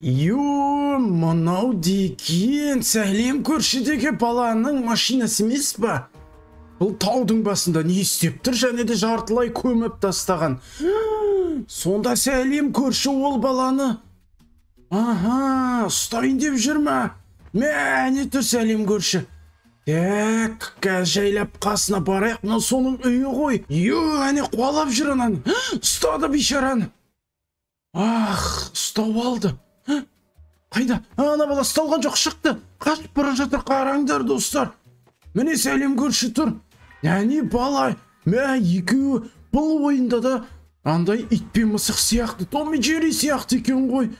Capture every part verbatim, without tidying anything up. Yoo, manav deyin, səhlim körşidəki balanın maşinası mis bə? Бұл таудың басында не істептір және де жартылай көміп тастаған. Сонда сәлем көрші ол баланы. Аха, ұстайын деп жүрме. Мәне тұр сәлем көрші. Тек, жайлап қасына барайық, мына соның үйі ғой. Йо, әне қуалап жүр анан. Ұстады бейшараны. Ах, ұстап алды. Қайда? Ана бала ұсталған жоқ, шықты. Қашып бара жатыр, қараңдар достар. Міне сәлем көрші тұр. Әне бала, мә екеуі бұл ойында да андай итпе мысық сияқты, Томми Джерри сияқты екен ғой.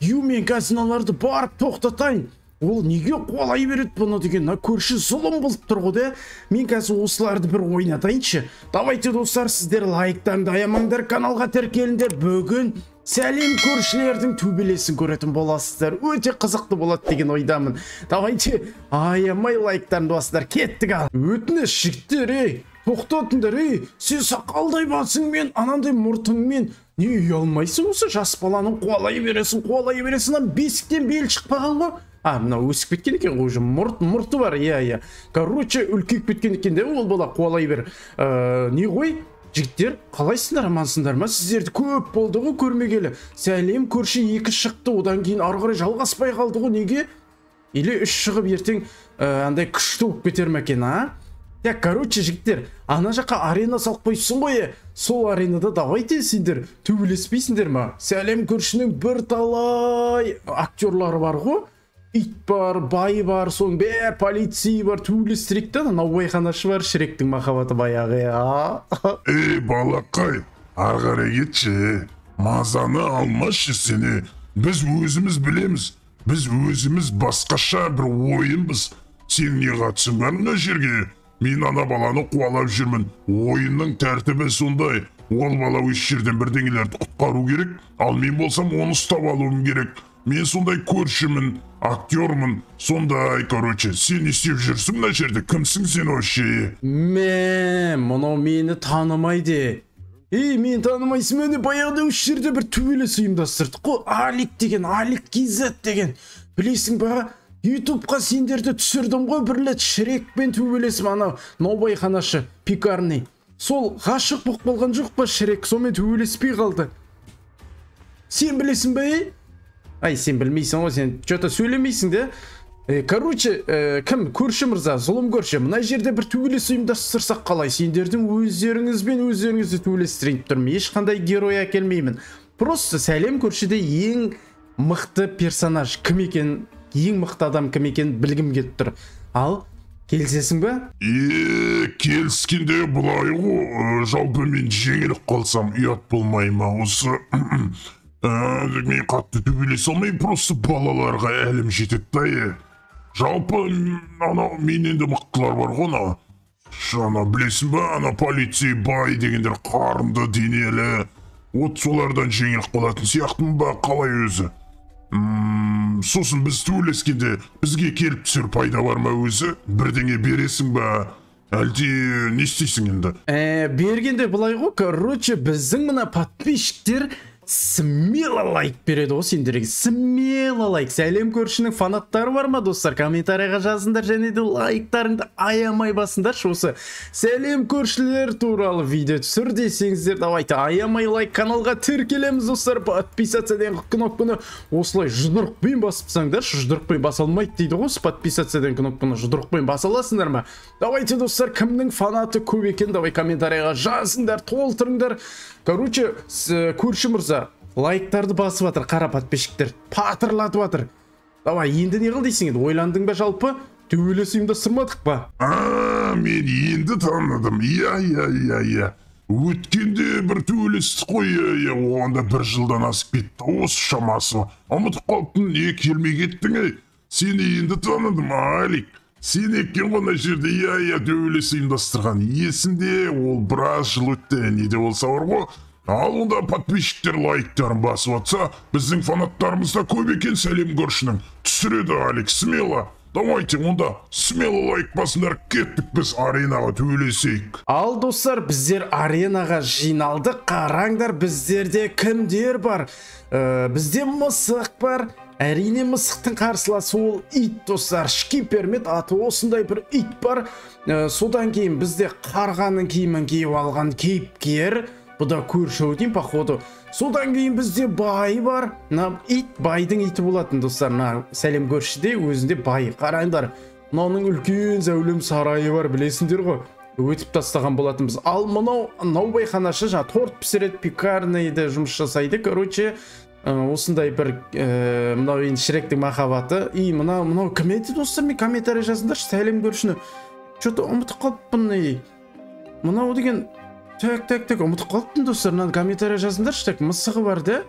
Ю, мен казиналарды барып тоқтатайын. Ол неге қолай береді бұны деген, на көрші зұлым болып тұр ғой да. Мен қазір осыларды бір ойнатайыншы. Давайте достар, сіздер лайктан аямаңдар, каналға тіркеліңдер. Бүгін сәлем көршілердің төбелесін көретін боласыздар. Өте қызықты болады деген ойдамын. Давайте аямай лайктан басыңдар. Кеттік ал. Өтініш жігіттер, ей, тоқтатыңдар, ей. Сен сақалдай басың мен, анандай мұртыңмен не ұялмайсың осы жас баланың қуалай бересің, қуалай бересің. Бесіктен бел шықпаған ғой. А, мына өсіп кеткен екен ғой, мұрт, мұрты бар. Иә, иә. Короче, үлкейіп кеткен екен де ол бала, қуалай бер. Не ғой? Жігіттер, қалайсыңдар, амансыңдар ма? Сіздерді көп болды ғой көрмегелі. Сәлем көрші екі шықты, одан кейін ары қарай жалғаспай қалды ғой, неге? Или үш шығып ертең андай күшті болып кетер ме екен, а? Так, короче, жігіттер, ана жаққа арена салқпайсың ғой. Сол аренада давайте сендер төбелеспейсіңдер ма? Сәлем көршінің бір талай актерлары бар ғой. Ит бар, бай бар, соң бе, полицей бар, түрлі Шректен, анау ойханашы бар, Шректің махаббаты баяғы, а? Эй, балақай, арғарай кетші, мазаны алмашы сені, біз өзіміз білеміз, біз өзіміз басқаша бір ойынбыз, сен не қатысың бар мына жерге, мен ана баланы қуалап жүрмін, ойынның тәртібі сондай. Ол бала өз жерден бірдеңелерді құтқару керек, ал мен болсам оны ұстап алуым керек. Мен сондай көршімін, актермін, сондай, короче, сен істеп жүрсің мына жерде, кімсің сен вообще? Мә, мынау мені танымайды. Ей, мен танымайсың, мені баяғыда өз жерде бір төбелес ұйымдастырдық қой, Алик деген, Алик кей зет деген. Білесің ба? Ютубқа сендерді түсірдім ғой, бір рет Шрекпен төбелесім, анау наубайханашы пекарный. Сол ғашық бұқ болған жоқ па Шрек, сонымен төбелеспей қалды. Сен білесің бе? Ай, сен білмейсің ғой, сен что-то сөйлемейсің де. Короче, кім? Көрші мырза, зұлым көрші. Мына жерде бір төбелес ұйымдастырсақ қалай? Сендердің өздеріңізбен өздеріңізді төбелестірейіп тұрмын. Ешқандай герой әкелмеймін. Просто сәлем көршіде ең мықты персонаж кім екен, ең мықты адам кім екен білгім келіп тұр. Ал келісесің бе? Е, келіскенде бұлай ғой, жалпы мен жеңіліп қалсам ұят болмай ма? Осы мен қатты төбелесе алмай, просто балаларға әлім жетеді да. Жалпы мен енді мықтылар бар ғой, ана шана білесің бе, ана полицей бай дегендер қарымды денелі, от солардан жеңіліп қалатын сияқтымын ба, қалай өзі? Сосын біз төбелескенде бізге келіп түсер пайда бар ма өзі? Бірдеңе бересің ба? Әлде не істейсің енді? Бергенде былай ғой, короче, біздің мына подписчиктер смело лайк береді ғой сендерге, смело лайк. Сәлем көршінің фанаттары бар ма достар? Комментарияға жазыңдар және де лайктарыңды аямай басыңдаршы. Осы сәлем көршілер туралы видео түсір десеңіздер, давайте аямай лайк, каналға тіркелеміз достар. Подписаться деген кнопканы осылай жұдырықпен басыпсаңдаршы, жұдырықпен баса алмайды дейді ғой. Подписаться деген кнопканы жұдырықпен баса аласыңдар ма? Давайте достар, кімнің фанаты көп екен, давай комментарияға жазыңдар, толтырыңдар. Короче, көрші мырза лайктарды басып атыр, қара подписчиктер патырлатып атыр. Давай, енді не қыл дейсің енді, ойландың ба жалпы? Төбелес ұйымдастырмадық ба? А, мен енді таныдым. Иә, иә, иә, иә. Өткенде бір төбелестік қой, иә, оғанда бір жылдан асып кетті, осы шамасы. Ұмытып қалыптың, не келмей кеттің, ей. Сені енді таныдым, Алик. Сен еккен ғана жерде, иә, иә, төбелес ұйымдастырған. Есімде ол біраз жыл өтті, не де болса бар ғой. Ал онда подписчиктер лайктарын басып атса, біздің фанаттарымыз да көп екен сәлем көршінің. Түсіреді Алик, смело. Давайте онда смело лайк басыңдар, кеттік біз аренаға төбелесейік. Ал достар, біздер аренаға жиналдық. Қараңдар, біздерде кімдер бар? Ә, бізде мысық бар. Әрине мысықтың қарсыласы ол ит достар. Шкипермет аты осындай бір ит бар. Ә, содан кейін бізде қарғаның киімін киіп алған кейіпкер. Bu da көршеуден походу. Содан кейін бізде бай бар. Нам ит байдың иті болатын достар. На сәлем көршіде өзінде бай. Қараңдар. Мынаның үлкен зәулім сарайы бар, білесіңдер ғой. Өтіп тастаған болатынбыз. Ал мынау наубайханашы жаңа торт пісіреді, пекарныйда жұмыс жасайды. Короче, осындай бір мынау енді Шректің махаббаты. И мынау мынау кім еді достар? Мен комментарий жазыңдаршы сәлем көршіні. Что-то ұмытып қалыппын. Мынау деген Tek tek tek umut kalktın dostlar. Komentariye yazınlar. Tek mısığı vardı.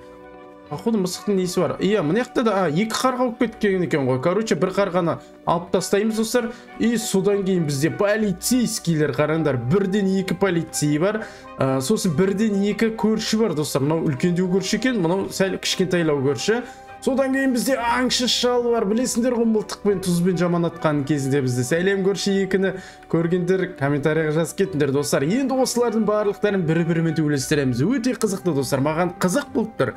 Походу мысықтың несі бар. Иә, мынақта да екі қарға болып кеткен екен ғой. Короче, бір қарғаны алып тастаймыз достар. И содан кейін бізде полицейскийлер, қараңдар, бірден екі полицей бар. Ә, сосын бірден екі көрші бар достар. Мынау үлкендеу көрші екен, мынау сәл кішкентайлау көрші. Содан кейін бізде аңшы шал бар. Білесіңдер ғой, мылтықпен, тұзбен жаманатқан кезінде бізде. Сәлем көрші екіні көргендер комментарияға жазып кетіңдер достар. Енді осылардың барлықтарын бір-бірімен төбелестіреміз. Өте қызықты достар. Маған қызық болып тұр.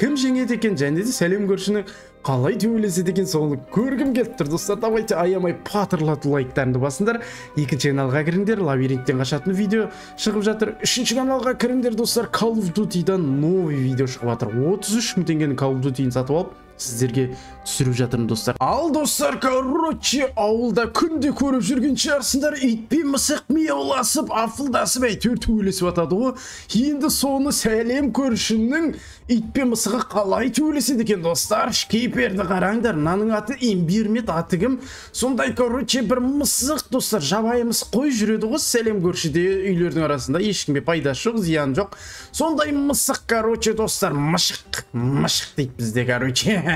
Кім жеңеді екен, және де сәлем көршіні қалай төбелеседі екен, соны көргім келіп тұр достар. Давайте аямай патырлату лайктарыңды басыңдар. Екінші каналға кіріңдер, лабиринттен қашатын видео шығып жатыр. Үшінші каналға кіріңдер достар, Call of Duty'дан новый видео шығып жатыр. отыз үш мың теңгенің Call of Duty'ін сатып алып, сіздерге түсіріп жатырмын достар. Ал достар, короче, ауылда күнде көріп жүрген шығарсыңдар, ит пен мысық мияуласып, афылдасып әйтеуір төбелесіп атады ғой. Енді соны сәлем көршінің ит пен мысығы қалай төбелеседі екен достар. Шкиперді қараңдар, мынаның аты имбирмет, аты кім? Сондай, короче, бір мысық достар, жабайы мысық қой жүреді ғой сәлем көршіде, үйлердің арасында ешкімге пайдасы жоқ, зияны жоқ. Сондай мысық, короче, достар, мышық, мышық дейді бізде, короче.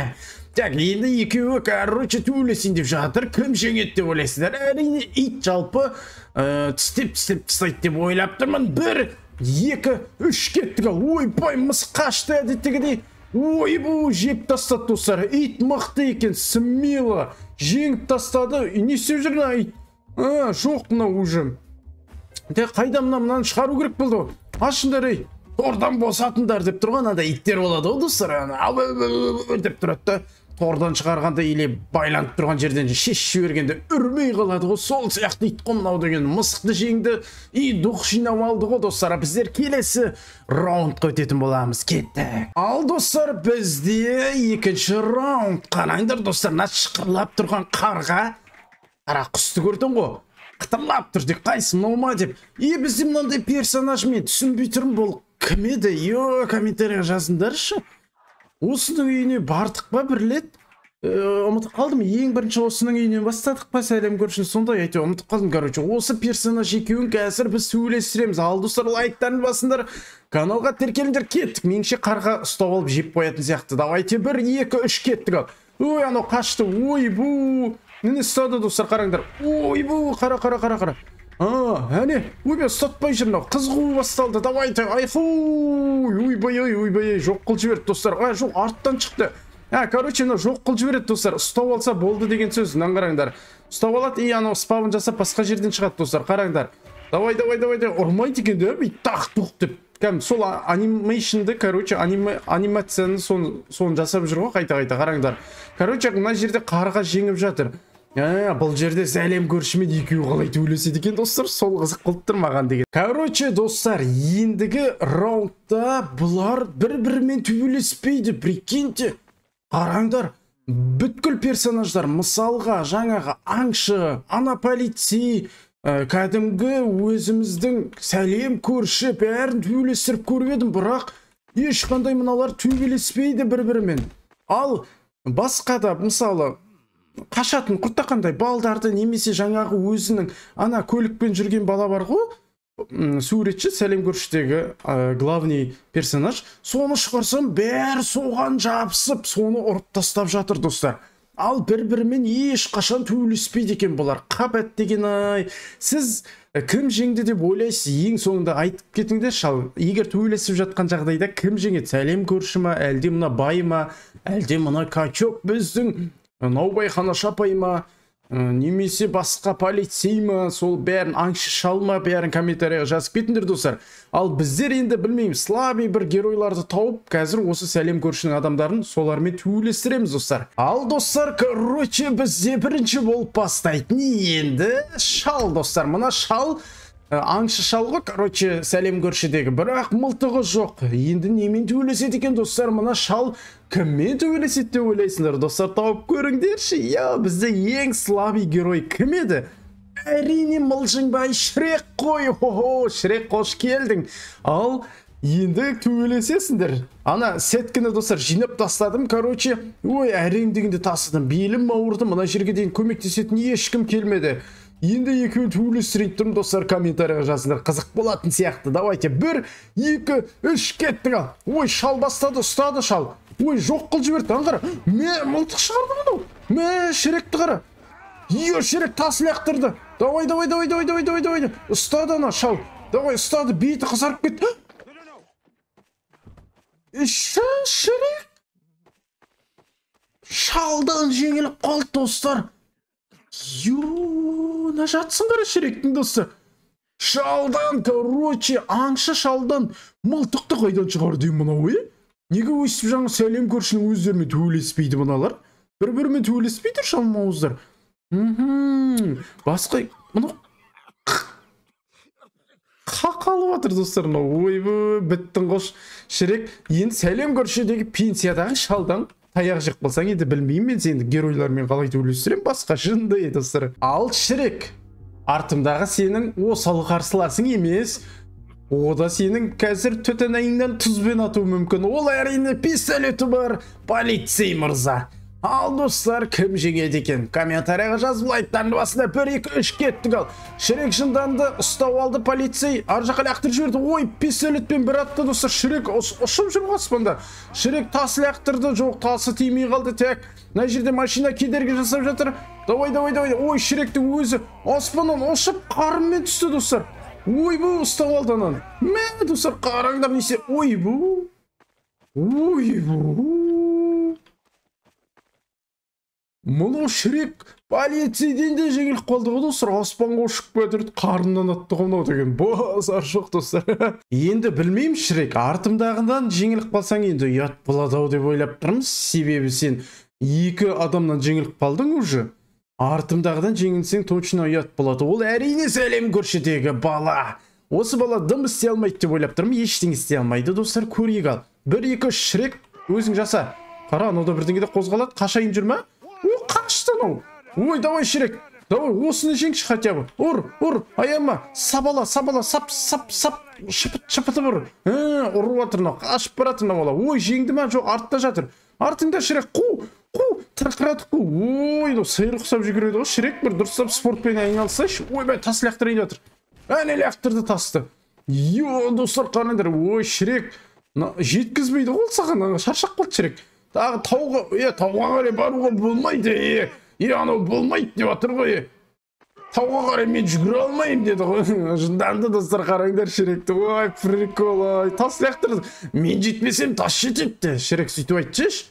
Так, енді екеуі, короче, төбелесін деп жатыр. Кім жеңеді деп ойлайсыздар? Әрине, ит жалпы тістеп-тістеп тастайды деп ойлап тұрмын. Бір, екі, үш кеттігі. Ойбай, мысық қашты әдеттегідей. Ойбай, жеп тастады достар. Ит мықты екен, смело жеңіп тастады. Не істеп жүр мына ит? Жоқ, мына уже. Қайда мына мынаны шығару керек болды. Ашыңдар, ей. Тордан босатындар деп тұрған ада иттер болады ол достар. Деп тұрады, тордан шығарғанда или байланып тұрған жерден шешіп жібергенде үрмей қалады ғой. Сол сияқты ит қомнау деген мысықты жеңді. И дух жинап алды ғой достар. Біздер келесі раундқа өтетін боламыз. Кеттік. Ал достар, бізде екінші раунд. Қараңдар достар, мына шықырлап тұрған қарға. Қара құсты көрдің ғой. Қытырлап тұр деп, қайсы мынау деп. И бізде мынандай персонаж, мен түсінбей тұрмын, бұл кім еді? Йо, комментария жазыңдаршы. Осының үйіне бардық па бір рет? Ұмытып қалдым. Ең бірінші осының үйінен бастадық па сәлем көршіні? Сонда әйтеуір ұмытып қалдым. Короче, осы персонаж екеуін қазір біз сөйлестіреміз. Ал достар, лайктарын басыңдар. Каналға тіркеліңдер. Кеттік. Меніңше қарға ұстап алып жеп қоятын сияқты. Давайте бір, екі, үш кеттік. Ой, анау қашты. Ой, бұл. Нені ұстады достар, қараңдар. Ой, бұл, қара, қара, қара, қара. Әне, ойбай, ұстатпай жүрмін. Қызғуы басталды. Давайте, айху, ойбай, ойбай, жоқ қыл жіберді достар. Ай, жоқ, арттан шықты. Ә, короче, жоқ қыл жіберді достар. Ұстау алса болды деген сөз, нан қараңдар. Ұстау алады, и анау спавын жасап, басқа жерден шығады достар, қараңдар. Давай, давай, давай, ұрмайды екен деп, тақ-тұқ деп. Кәм, сол анимейшнді, короче, анимацияны соны жасап жүргін, қайта-қайта, қараңдар. Короче, мына жерде қарға жеңіп жатыр. Бұл жерде сәлем көршімен екеуі қалай төбелеседі екен достар, сол қызық қылып тұрмаған деген. Короче, достар, ендігі раундта бұлар бір-бірімен төбелеспейді, прикиньте. Қараңдар, бүткіл персонаждар, мысалға, жаңағы аңшы, ана полицей, кәдімгі өзіміздің сәлем көрші бәрін төбелестіріп көріп едім, бірақ ешқандай мыналар төбелеспейді бір-бірімен. Ал басқа да, мысалы, қашатын құрттақандай балдарды немесе жаңағы өзінің ана көлікпен жүрген бала бар ғой, суретші сәлем көршідегі главный персонаж, соны шығарсам бәрі соған жабысып, соны ұрып тастап жатыр достар. Ал бір-бірімен ешқашан төбелеспейді екен бұлар. Қабат деген ай. Сіз кім жеңді деп ойлайсыз? Ең соңында айтып кетіңдер шал. Егер төбелесіп жатқан жағдайда кім жеңеді? Сәлем көрші ма, әлде мына бай ма, әлде мына качок біздің наубай ханаша пайма, немесе басқа полицей ма, сол бәрін аңшы шалма, бәрін комментарияға жазып кетіңдер достар. Ал біздер енді білмеймін, слабый бір геройларды тауып, қазір осы сәлем көршінің адамдарын солармен төйлестіреміз достар. Ал достар, короче, бізде бірінші болып бастайтын енді шал достар. Мына шал аңшы шалғы, короче, сәлем көршідегі, бірақ мылтығы жоқ. Енді немен төйлеседі екен достар? Мына шал кіммен төйлеседі деп ойлайсыңдар достар? Тауып көріңдерші. Я, бізде ең слабый герой кім еді? Әрине мылжыңбай Шрек қой. Хо-хо, Шрек, қош келдің. Ал енді төйлесесіңдер. Ана сеткіні достар жинап тастадым, короче. Ой, әрең дегенде тасыдым. Белім ауырды, мына жерге дейін көмектесетін ешкім келмеді. Енді екеуін төйлестірейін тұрмын достар, комментарияға жазыңдар, қызық болатын сияқты. Давайте, бір, екі, үш, кеттің ал. Ой, шал бастады, ұстады шал. Ой, жоқ қыл жіберді, аңғара. Ме, мылтық шығарды мұны. Ме, Шректі қара. Е, Шрек тасын лақтырды. Давай, давай, давай, давай, давай, давай, давай. Ұстады ана шал. Давай, ұстады, бейті қызарып кетті. Ша, Шрек. Шалдан жеңіліп қалды достар. Юна жатсыңдар Шректің досы. Шалдан, короче, аңшы шалдан мылтықты қайдан шығарды мына ойы? Неге өсіп жаңа сәлем көршінің өздерімен төйлеспейді мыналар? Бір-бірімен төйлеспейді шалмауыздар. Басқа мына қақалып атыр достар. Ойбы, біттің қош Шрек. Енді сәлем көршідегі пенсиядағы шалдан таяқ жық болсаң, енді білмеймін мен сені геройлармен қалай төйлестірем, басқа жынды еді достар. Ал Шрек, артымдағы сенің осал қарсыласың емес, о да сенің қазір төтенайыңнан тұзбен атуы мүмкін. Ол әрине пистолеті бар полицей мырза. Ал достар, кім жеңеді екен? Комментарияға жазып, лайктан басында бір екі үш кеттік ал. Шрек жынданды, ұстау алды полицей, ар жаққа лақтырып жіберді. Ой, пистолетпен бір атты достар. Шрек ұшып жүріп аспанда. Шрек тасы лақтырды, жоқ тасы тимей қалды тек. Мына жерде машина кедергі жасап жатыр. Давай, давай, давай. Ой, Шректің өзі аспаннан ұшып қарынмен түсті достар. Ой, бұл ұстау алды ананы. Мә, достар, қараңдар несе. Ой, бұл. Ой, бұл. Мұны Шрек полицейден де жеңіл қолды ғой достар, аспанға ұшып көтерді, қарнынан атты қонау деген базар жоқ достар. Енді білмеймін Шрек, артымдағынан жеңіл қалсаң енді ұят болады-ау деп ойлап тұрмыз, себебі сен екі адамнан жеңіл қалдың уже. Артымдағыдан жеңілсең точно ұят болады. Ол әрине сәлем көршідегі бала. Осы бала дым істей алмайды деп ойлап тұрмын, ештеңе істей алмайды достар, көрейік ал. бір екі Шрек, өзің жаса. Қара, анада бірдеңеде қозғалады, қашайын жүрме? О, қаштан ау. Ой, давай Шрек. Давай, осыны жеңші хотя бы. Ұр, ұр, аяма. Сабала, сабала, сап, сап, сап. Шыпыт, шыпыты бұр. Ұру атырна, ашып баратырна бала. Ой, жеңді ма? Жоқ, артта жатыр. Артында Шрек. Қу, қу, тақыраты қу. Ой, сайыр құсап жүгіреді ғой. Шрек бір дұрыстап спортпен айналсайшы. Ой, бай, тас лақтырайын жатыр. Әне лақтырды тасты. Йо, достар, қанындар. Ой, Шрек. Жеткізбейді ғой саған, шаршақ болды Шрек. Тағы тауға, е, тауға қарай баруға болмайды, е, е, анау болмайды деп атыр ғой, е. Тауға қарай мен жүгіре алмаймын деді ғой. Жынданды достар, қараңдар Шректі. Ой, прикол, ой, тас лақтырды. Мен жетпесем, тас жетеді. Шрек сөйтіп айтсайшы.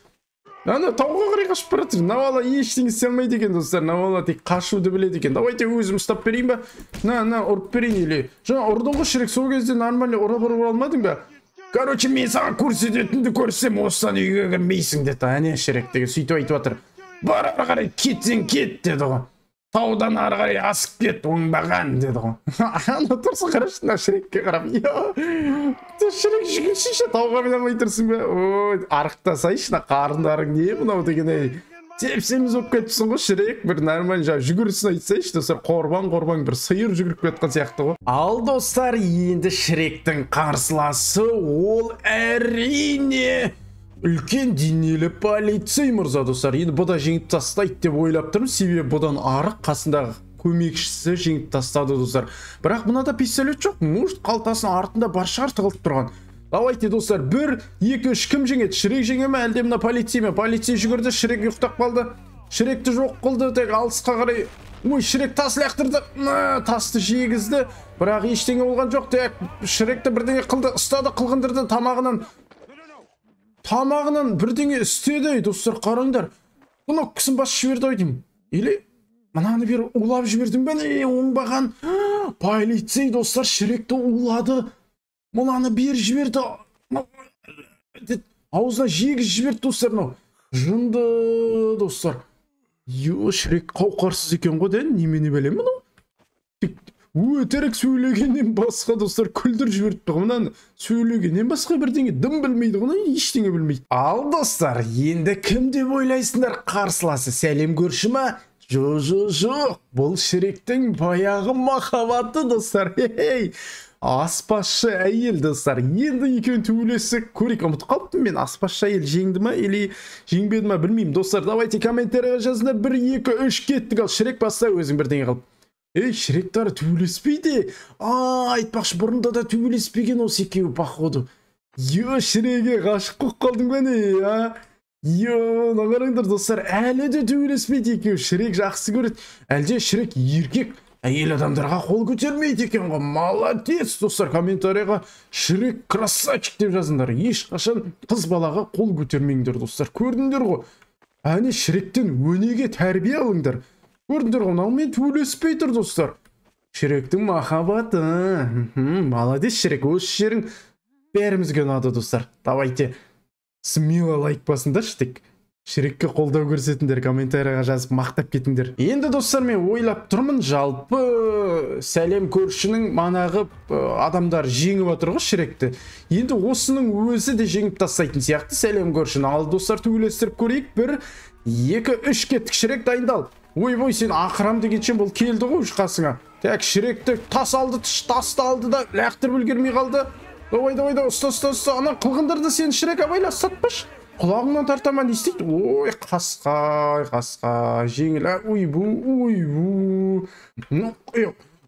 Ана тауға қарай қашып бара жатыр. Навала ештеңе істей алмайды екен достар. Навала тек қашуды біледі екен. Давайте өзім ұстап берейін ба? На, на, ұрып берейін еле. Жаңа ұрдың ғой Шрек, сол кезде нормально ұра-бұра алмадың ба? Короче, мен саған көрсететінді көрсем, осыдан үйге кірмейсің деді. Әне Шрек деген сөйтіп айтып жатыр. Бар ары қарай кетсең кет деді ғой. Таудан ары қарай асып кет, оңбаған деді ғой. Ана тұрсың қарашы мына Шрекке қарап. Шрек жүгірші, тауға айналмай тұрсың ба? Ой, арықтасайшы, қарындарың не мынау деген әй. Тепсеміз болып кетіпсің ғой Шрек, бір нормально жаңа жүгірісін айтсайшы достар, қорбан қорбан бір сиыр жүгіріп кеткен сияқты ғой. Ал достар, енді Шректің қарсыласы ол әрине үлкен денелі полицей мырза достар. Енді бұда жеңіп тастайды деп ойлап тұрмын, себебі бұдан арық қасындағы көмекшісі жеңіп тастады достар. Бірақ мынада пистолет жоқ, может қалтасының артында бар шығар тығылып тұрған. Давайте, достар, бір екі үш кім жеңеді? Шрек жеңе ме, әлде мына полицей ме? Полицей жүгірді, Шрек ұйықтап қалды. Шректі жоқ қылды, тек алысқа қарай. Ой, Шрек тас лақтырды. Тасты жегізді. Бірақ ештеңе болған жоқ, тек Шректі бірдеңе қылды, ұстады, қылғындырды тамағынан. Тамағынан бірдеңе істеді, достар, қараңдар. Bunu kısım başı şivirdoydum. Eli mananı bir ulab şivirdim beni. Onu bakan paylaştı dostlar. Şrek'te uladı. Mananı bir şivirdi. Ağızına jiyik şivirdi dostlar. No. Jındı dostlar. Yo Шрек қауқарсыз екен ғой ден немені білемін о өтерік сөйлегеннен басқа достар күлдір жіберіп тұғымнан сөйлегеннен басқа бірдеңе дым білмейді ғой ештеңе білмейді. Ал достар енді кім деп ойлайсыңдар қарсыласы сәлем көрші ма? Жо жо жоқ, бұл Шректің баяғы махаббаты достар. Хей аспазшы әйел достар. Енді екеуін төбелесіп көрейік. Ұмытып қалыптым мен. Аспазшы әйел жеңді ма или жеңбеді ма білмеймін достар. Давайте комментарияға жазыңдар. бір екі үш кеттік. Ал Шрек басса өзің бірдеңе қылып. Ей Шректар төбелеспейді. А, айтпақшы бұрында да төбелеспеген осы екеуі походу. Йо Шрекке ғашық болып қалдың бені я. Йо, нағарыңдар достар. Әлі де төбелеспейді екеуі. Шрек жақсы көреді. Әлде Шрек еркек. Әйел адамдарға қол көтермейді екен ғой. Молодец достар, комментарияға Шрек красавчик деп жазыңдар. Ешқашан қыз балаға қол көтермеңдер достар. Көрдіңдер ғой. Әне Шректен өнеге тәрбие алыңдар. Көрдіңдер ғой, мен төбелеспей тұр достар. Шректің махаббаты. Молодец Шрек, осы жерің бәрімізге ұнады достар. Давайте смело лайк басыңдаршы тек. Шрекке қолдау көрсетіңдер, комментарияға жазып мақтап кетіңдер. Енді достар мен ойлап тұрмын, жалпы сәлем көршінің манағы адамдар жеңіп отыр ғой Шректі. Енді осының өзі де жеңіп тастайтын сияқты сәлем көршіні. Ал достар төбелестіріп көрейік. бір екі үш кеттік. Шрек дайындал. Ойбой сен ақырам дегенше бұл келді ғой қасыңа. Тек Шректі тас алды, тасты алды да лақтырып үлгермей қалды. Давай давай да ұста ұста ұста. Ана қылғындырды сен Шрек, абайла ұстатпаш. Kulağından tartama ne isteydi? Oy kaskay kaskay jengil uybu uybu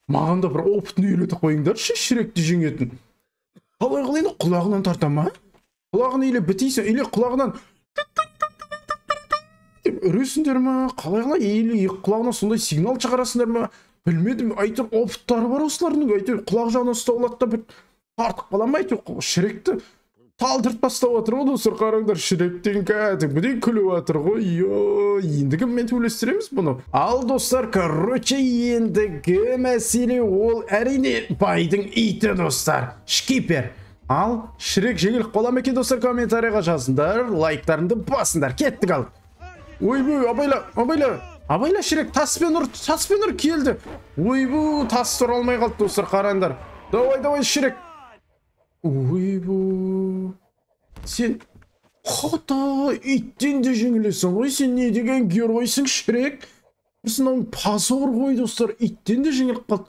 mağan da bir optini eyleti koyunlar Шректі жеңетін қалай қылайын құлағынан тартама құлағын еле бітейсен еле құлағынан деп үресіңдер ма қалай қалай еле құлағынан сондай сигнал шығарасыңдар ма білмедім әйтеуір опттары бар осылардың әйтеуір құлақ жағынан ұстаулады да бір тартып қала ма әйтеуір Шректі талдырт бастап отыр ғой достар. Қараңдар Шректен кәдімгі де күліп отыр ғой. Енді кіммен төбелестіреміз бұны? Ал достар короче ендігі мәселе ол әрине байдың иті достар, шкипер. Ал Шрек жеңіліп қала ма екен достар? Комментарияға жазыңдар, лайктарыңды басыңдар. Кеттік. Ал ойбой абайла абайла абайла Шрек таспен ұр таспен ұр келді. Ойбой тас тұра алмай қалды достар. Қараңдар. Давай давай Шрек. Ойбой сен қота иттен де жеңілесің ғой, сен не деген геройсың Шрек? Осынау позор ғой достар, иттен де жеңіліп қалды.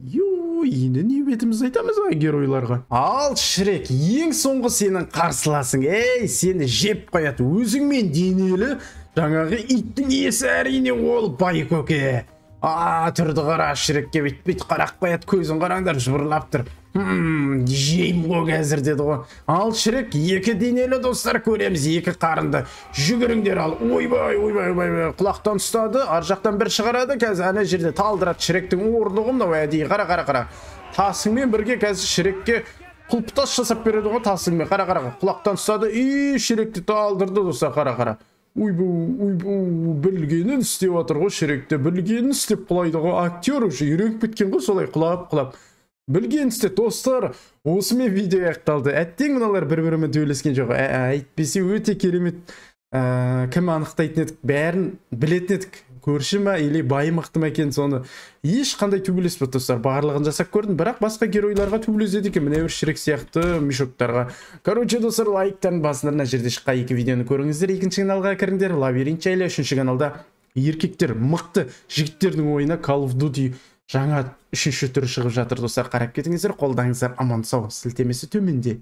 Йой, енді не бетіміз айтамыз ғой геройларға. Ал Шрек ең соңғы сенің қарсыласың. Ей сені жеп қояды өзіңмен денелі жаңағы иттің иесі. Әрине ол байкөке. А тұрды қара Шрекке бүйтпейт қарақ қояды, көзін қараңдар жыбырлап тұр. Хмм, жейм ғой қазір деді ғой. Ал Шрек екі денелі достар, көреміз екі қарынды. Жүгіріңдер. Ал ойбай ойбай ойбай құлақтан ұстады, ар жақтан бір шығарады. Қазір ана жерде талдырады Шректің орнығын да әдейі. Қара қара қара. Тасыңмен бірге қазір Шрекке құлпытас жасап береді ғой тасыңмен. Қара қара құлақтан ұстады. И Шректі талдырды достар. Қара қара. Ойбу ойбу білгенін істеп отыр ғой Шректі. Білгенін істеп құлайды ғой. Актер уже үйреніп кеткен ғой солай құлап құлап. Білгенсіздер достар, осымен видео аяқталды. Әттең мыналар бір-бірімен төбелескен жоқ. Әйтпесе өте керемет. Кім анықтайтын едік, бәрін білетін едік. Көрші ма или бай мықты ма екен, соны ешқандай төбелеспеді достар. Барлығын жасап көрдім, бірақ басқа геройларға төбелеседі екен. Міне Шрек сияқты мешоктарға. Короче достар, лайктан басындар, мына жерде шыққан екі видеоны көріңіздер. Екінші каналға кіріңдер, Лабиринт жайлы. Үшінші каналда еркектер, мықты жігіттердің ойына Call of Duty жаңа үшінші түрі шығып жатыр достар. Қарап кетіңіздер, қолдаңыздар. Аман сау, сілтемесі төменде.